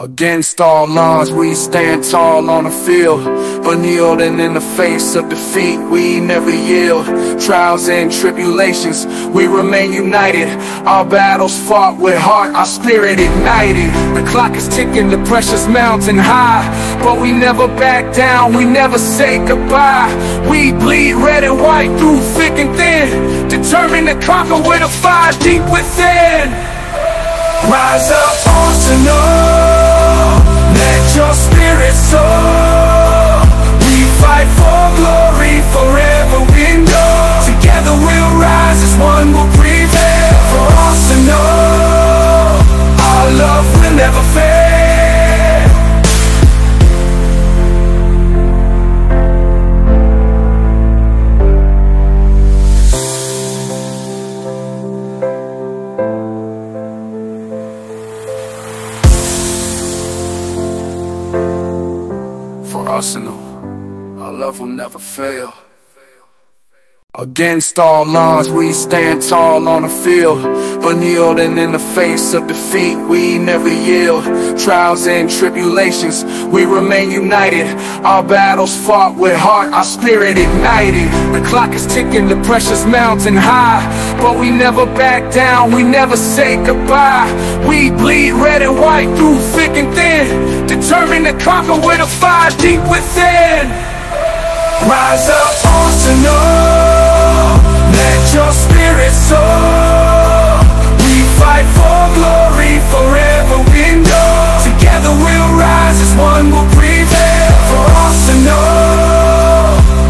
Against all odds, we stand tall on the field, but kneeling in the face of defeat, we never yield. Trials and tribulations, we remain united. Our battles fought with heart, our spirit ignited. The clock is ticking, the pressure's mountain high, but we never back down, we never say goodbye. We bleed red and white through thick and thin, determined to conquer with a fire deep within. Rise up, Arsenal. Let your spirit soar. We fight for glory, forever we know. Together we'll rise as one, will prevail. For Arsenal, our love will never fail. Arsenal, our love will never fail. Against all odds, we stand tall on the field, but kneeling in the face of defeat, we never yield. Trials and tribulations, we remain united. Our battles fought with heart, our spirit ignited. The clock is ticking, the pressure's mountain high, but we never back down, we never say goodbye. We bleed red and white through thick and thin, determined to conquer with a fire deep within. Rise up, Arsenal, let your spirit soar. We fight for glory, forever we know. Together we'll rise as one, will prevail. For Arsenal,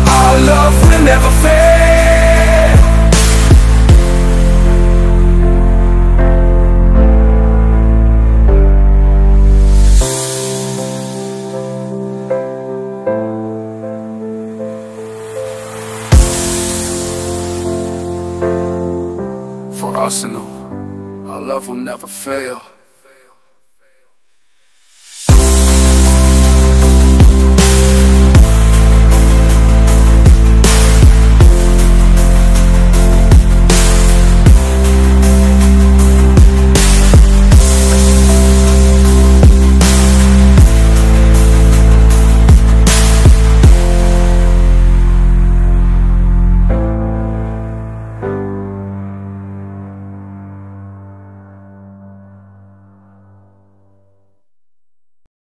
our love will never fail. For Arsenal, our love will never fail.